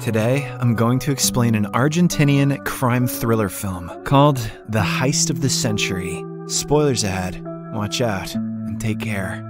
Today, I'm going to explain an Argentinian crime thriller film called The Heist of the Century. Spoilers ahead, watch out, and take care.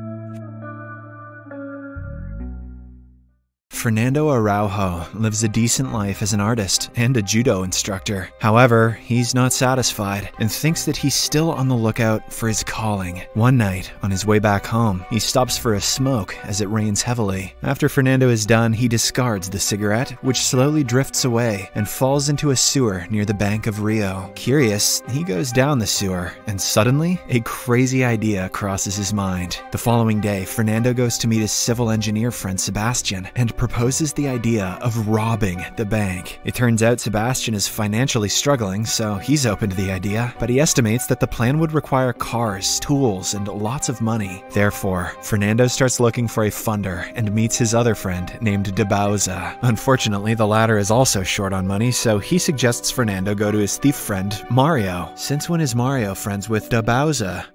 Fernando Araujo lives a decent life as an artist and a judo instructor. However, he's not satisfied and thinks that he's still on the lookout for his calling. One night, on his way back home, he stops for a smoke as it rains heavily. After Fernando is done, he discards the cigarette, which slowly drifts away and falls into a sewer near the bank of Rio. Curious, he goes down the sewer, and suddenly, a crazy idea crosses his mind. The following day, Fernando goes to meet his civil engineer friend Sebastian and proposes the idea of robbing the bank. It turns out Sebastian is financially struggling, so he's open to the idea, but he estimates that the plan would require cars, tools, and lots of money. Therefore, Fernando starts looking for a funder and meets his other friend named De Bauza. Unfortunately, the latter is also short on money, so he suggests Fernando go to his thief friend, Mario. Since when is Mario friends with De Bauza?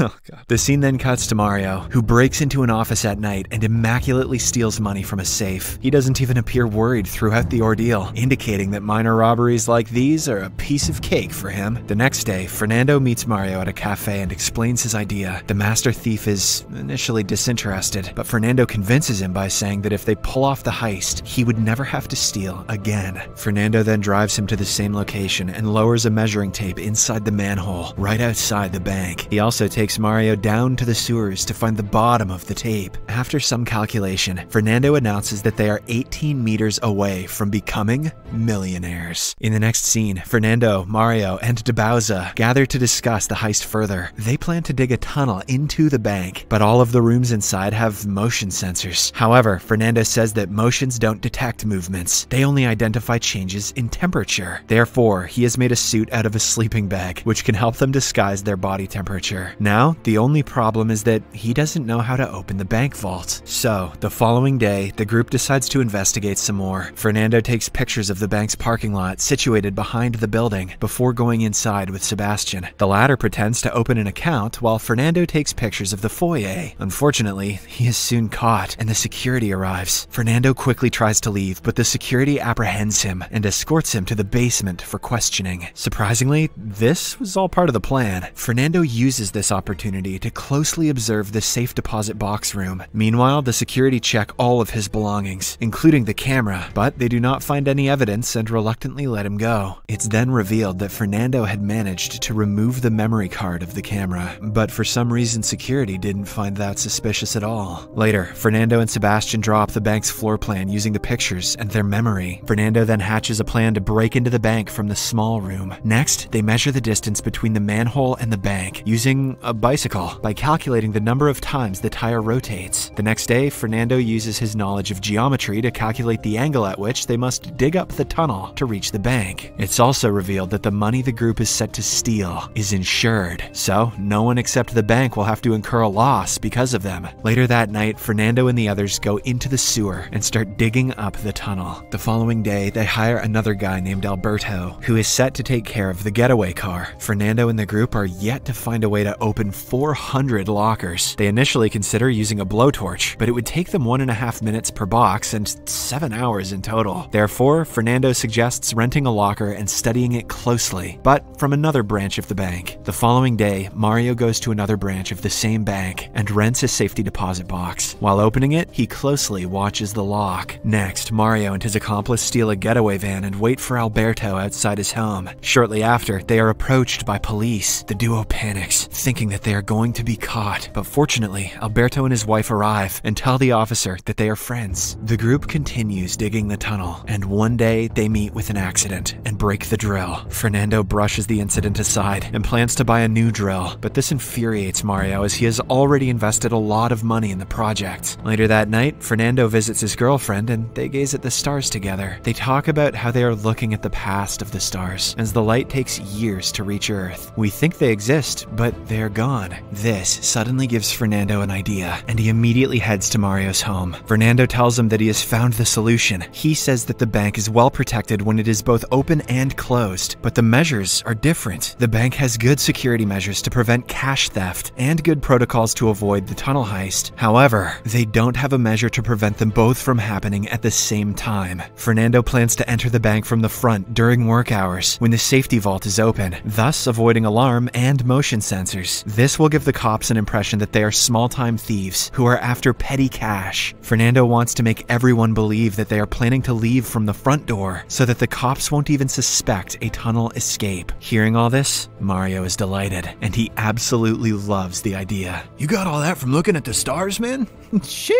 Oh, God. The scene then cuts to Mario, who breaks into an office at night and immaculately steals money from a safe. He doesn't even appear worried throughout the ordeal, indicating that minor robberies like these are a piece of cake for him. The next day, Fernando meets Mario at a cafe and explains his idea. The master thief is initially disinterested, but Fernando convinces him by saying that if they pull off the heist, he would never have to steal again. Fernando then drives him to the same location and lowers a measuring tape inside the manhole, right outside the bank. He also takes Mario down to the sewers to find the bottom of the tape. After some calculation, Fernando announces that they are 18 meters away from becoming millionaires. In the next scene, Fernando, Mario, and De Bauza gather to discuss the heist further. They plan to dig a tunnel into the bank, but all of the rooms inside have motion sensors. However, Fernando says that motions don't detect movements. They only identify changes in temperature. Therefore, he has made a suit out of a sleeping bag, which can help them disguise their body temperature. Now, the only problem is that he doesn't know how to open the bank vault. So, the following day, the group decides to investigate some more. Fernando takes pictures of the bank's parking lot situated behind the building before going inside with Sebastian. The latter pretends to open an account while Fernando takes pictures of the foyer. Unfortunately, he is soon caught and the security arrives. Fernando quickly tries to leave, but the security apprehends him and escorts him to the basement for questioning. Surprisingly, this was all part of the plan. Fernando uses this opportunity to closely observe the safe deposit box room. Meanwhile, the security check all of his belongings, including the camera, but they do not find any evidence and reluctantly let him go. It's then revealed that Fernando had managed to remove the memory card of the camera, but for some reason security didn't find that suspicious at all. Later, Fernando and Sebastian draw up the bank's floor plan using the pictures and their memory. Fernando then hatches a plan to break into the bank from the small room. Next, they measure the distance between the manhole and the bank using a bicycle by calculating the number of times the tire rotates. The next day, Fernando uses his knowledge of geometry to calculate the angle at which they must dig up the tunnel to reach the bank. It's also revealed that the money the group is set to steal is insured, so no one except the bank will have to incur a loss because of them. Later that night, Fernando and the others go into the sewer and start digging up the tunnel. The following day, they hire another guy named Alberto, who is set to take care of the getaway car. Fernando and the group are yet to find a way to open 400 lockers. They initially consider using a blowtorch, but it would take them 1.5 minutes per box and 7 hours in total. Therefore, Fernando suggests renting a locker and studying it closely, but from another branch of the bank. The following day, Mario goes to another branch of the same bank and rents a safety deposit box. While opening it, he closely watches the lock. Next, Mario and his accomplice steal a getaway van and wait for Alberto outside his home. Shortly after, they are approached by police. The duo panics, thinking that they are going to be caught, but fortunately, Alberto and his wife arrive and tell the officer that they are friends. The group continues digging the tunnel, and one day they meet with an accident and break the drill. Fernando brushes the incident aside and plans to buy a new drill, but this infuriates Mario as he has already invested a lot of money in the project. Later that night, Fernando visits his girlfriend and they gaze at the stars together. They talk about how they are looking at the past of the stars, as the light takes years to reach Earth. We think they exist, but they are they're gone. This suddenly gives Fernando an idea, and he immediately heads to Mario's home. Fernando tells him that he has found the solution. He says that the bank is well protected when it is both open and closed, but the measures are different. The bank has good security measures to prevent cash theft and good protocols to avoid the tunnel heist. However, they don't have a measure to prevent them both from happening at the same time. Fernando plans to enter the bank from the front during work hours when the safety vault is open, thus avoiding alarm and motion sensors. This will give the cops an impression that they are small-time thieves who are after petty cash. Fernando wants to make everyone believe that they are planning to leave from the front door so that the cops won't even suspect a tunnel escape. Hearing all this, Mario is delighted, and he absolutely loves the idea. You got all that from looking at the stars, man? Sheesh!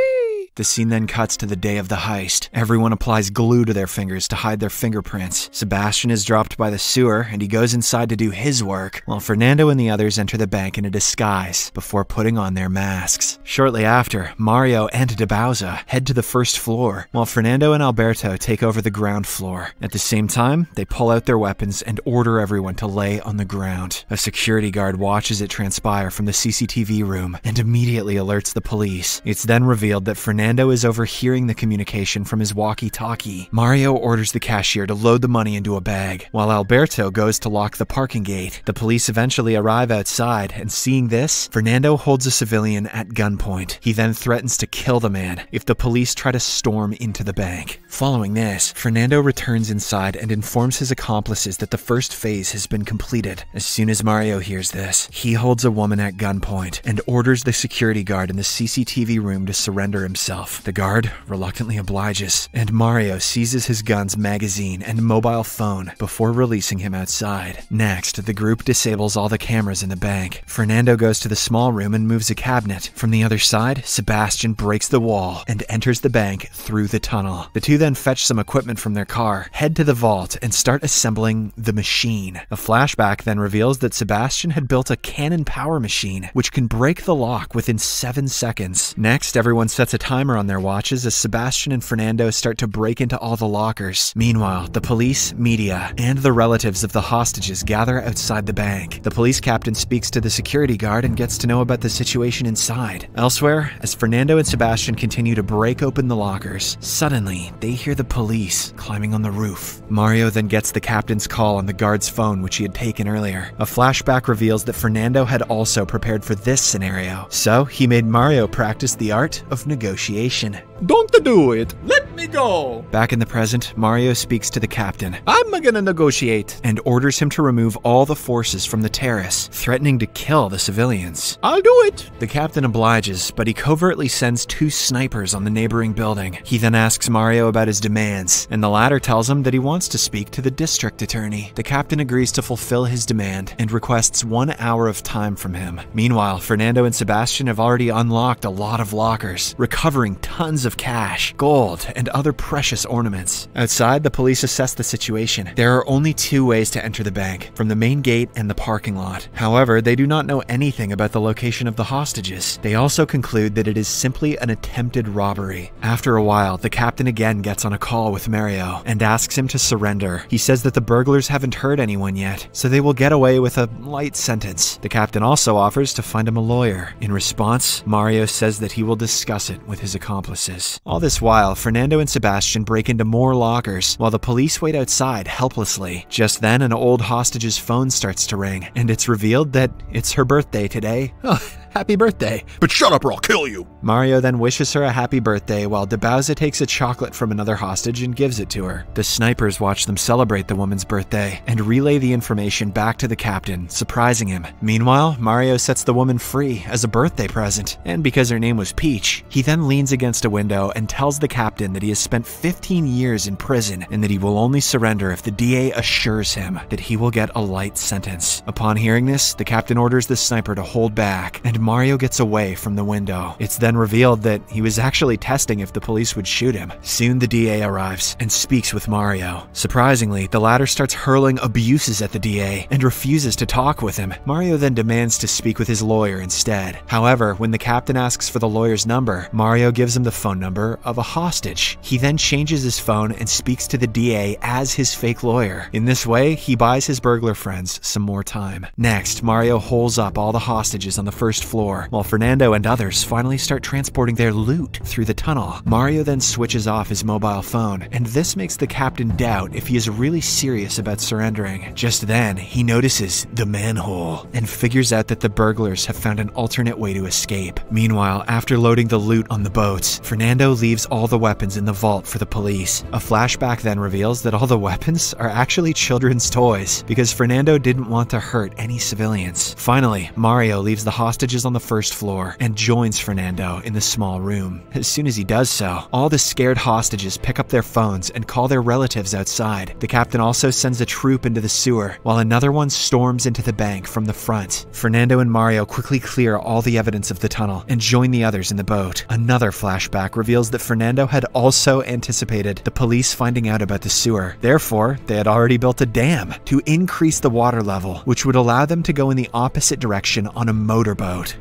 The scene then cuts to the day of the heist. Everyone applies glue to their fingers to hide their fingerprints. Sebastian is dropped by the sewer, and he goes inside to do his work, while Fernando and the others enter the bank in a disguise before putting on their masks. Shortly after, Mario and De Bauza head to the first floor, while Fernando and Alberto take over the ground floor. At the same time, they pull out their weapons and order everyone to lay on the ground. A security guard watches it transpire from the CCTV room and immediately alerts the police. It's then revealed that Fernando is overhearing the communication from his walkie-talkie. Mario orders the cashier to load the money into a bag, while Alberto goes to lock the parking gate. The police eventually arrive outside, and seeing this, Fernando holds a civilian at gunpoint. He then threatens to kill the man if the police try to storm into the bank. Following this, Fernando returns inside and informs his accomplices that the first phase has been completed. As soon as Mario hears this, he holds a woman at gunpoint and orders the security guard in the CCTV room to surrender himself. The guard reluctantly obliges, and Mario seizes his gun's magazine and mobile phone before releasing him outside. Next, the group disables all the cameras in the bank. Fernando goes to the small room and moves a cabinet. From the other side, Sebastian breaks the wall and enters the bank through the tunnel. The two then fetch some equipment from their car, head to the vault, and start assembling the machine. A flashback then reveals that Sebastian had built a cannon power machine, which can break the lock within 7 seconds. Next, everyone sets a timer on their watches as Sebastian and Fernando start to break into all the lockers. Meanwhile, the police, media, and the relatives of the hostages gather outside the bank. The police captain speaks to the security guard and gets to know about the situation inside. Elsewhere, as Fernando and Sebastian continue to break open the lockers, suddenly they hear the police climbing on the roof. Mario then gets the captain's call on the guard's phone, which he had taken earlier. A flashback reveals that Fernando had also prepared for this scenario, so he made Mario practice the art of negotiation. Don't do it. Let me go. Back in the present, Mario speaks to the captain. I'm gonna negotiate. And orders him to remove all the forces from the terrace, threatening to kill the civilians. I'll do it. The captain obliges, but he covertly sends 2 snipers on the neighboring building. He then asks Mario about his demands, and the latter tells him that he wants to speak to the district attorney. The captain agrees to fulfill his demand and requests 1 hour of time from him. Meanwhile, Fernando and Sebastian have already unlocked a lot of lockers, recovering tons of cash, gold, and other precious ornaments. Outside, the police assess the situation. There are only 2 ways to enter the bank, from the main gate and the parking lot. However, they do not know anything about the location of the hostages. They also conclude that it is simply an attempted robbery. After a while, the captain again gets on a call with Mario and asks him to surrender. He says that the burglars haven't hurt anyone yet, so they will get away with a light sentence. The captain also offers to find him a lawyer. In response, Mario says that he will discuss it with his accomplices. All this while, Fernando and Sebastian break into more lockers, while the police wait outside helplessly. Just then, an old hostage's phone starts to ring, and it's revealed that it's her birthday today. Oh, happy birthday. But shut up or I'll kill you. Mario then wishes her a happy birthday, while De Bauza takes a chocolate from another hostage and gives it to her. The snipers watch them celebrate the woman's birthday and relay the information back to the captain, surprising him. Meanwhile, Mario sets the woman free as a birthday present, and because her name was Peach, he then leans against a window and tells the captain that he has spent 15 years in prison and that he will only surrender if the DA assures him that he will get a light sentence. Upon hearing this, the captain orders the sniper to hold back, and and Mario gets away from the window. It's then revealed that he was actually testing if the police would shoot him. Soon the DA arrives and speaks with Mario. Surprisingly, the latter starts hurling abuses at the DA and refuses to talk with him. Mario then demands to speak with his lawyer instead. However, when the captain asks for the lawyer's number, Mario gives him the phone number of a hostage. He then changes his phone and speaks to the DA as his fake lawyer. In this way, he buys his burglar friends some more time. Next, Mario holes up all the hostages on the first floor, while Fernando and others finally start transporting their loot through the tunnel. Mario then switches off his mobile phone, and this makes the captain doubt if he is really serious about surrendering. Just then, he notices the manhole and figures out that the burglars have found an alternate way to escape. Meanwhile, after loading the loot on the boats, Fernando leaves all the weapons in the vault for the police. A flashback then reveals that all the weapons are actually children's toys, because Fernando didn't want to hurt any civilians. Finally, Mario leaves the hostages on the first floor and joins Fernando in the small room. As soon as he does so, all the scared hostages pick up their phones and call their relatives outside. The captain also sends a troop into the sewer, while another one storms into the bank from the front. Fernando and Mario quickly clear all the evidence of the tunnel and join the others in the boat. Another flashback reveals that Fernando had also anticipated the police finding out about the sewer. Therefore, they had already built a dam to increase the water level, which would allow them to go in the opposite direction on a motorboat.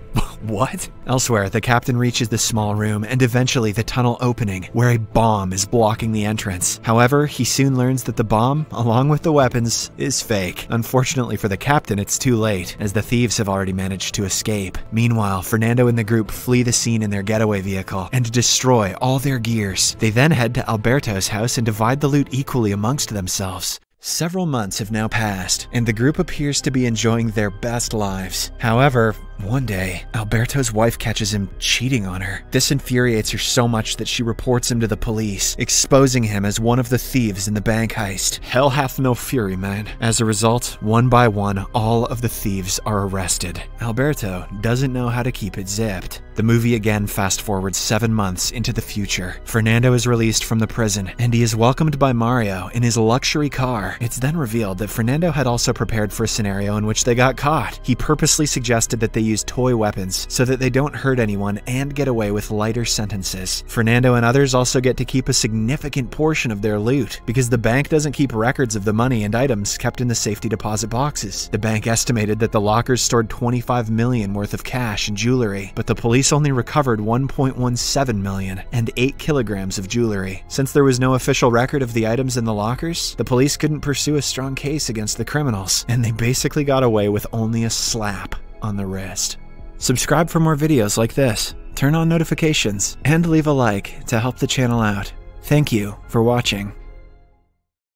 What? Elsewhere, the captain reaches the small room and eventually the tunnel opening, where a bomb is blocking the entrance. However, he soon learns that the bomb, along with the weapons, is fake. Unfortunately for the captain, it's too late, as the thieves have already managed to escape. Meanwhile, Fernando and the group flee the scene in their getaway vehicle and destroy all their gears. They then head to Alberto's house and divide the loot equally amongst themselves. Several months have now passed, and the group appears to be enjoying their best lives. However, one day, Alberto's wife catches him cheating on her. This infuriates her so much that she reports him to the police, exposing him as one of the thieves in the bank heist. Hell hath no fury, man. As a result, one by one, all of the thieves are arrested. Alberto doesn't know how to keep it zipped. The movie again fast-forwards 7 months into the future. Fernando is released from the prison, and he is welcomed by Mario in his luxury car. It's then revealed that Fernando had also prepared for a scenario in which they got caught. He purposely suggested that they use toy weapons so that they don't hurt anyone and get away with lighter sentences. Fernando and others also get to keep a significant portion of their loot, because the bank doesn't keep records of the money and items kept in the safety deposit boxes. The bank estimated that the lockers stored $25 million worth of cash and jewelry, but the police only recovered $1.17 million and 8 kilograms of jewelry. Since there was no official record of the items in the lockers, the police couldn't pursue a strong case against the criminals, and they basically got away with only a slap on the wrist. Subscribe for more videos like this, turn on notifications, and leave a like to help the channel out. Thank you for watching.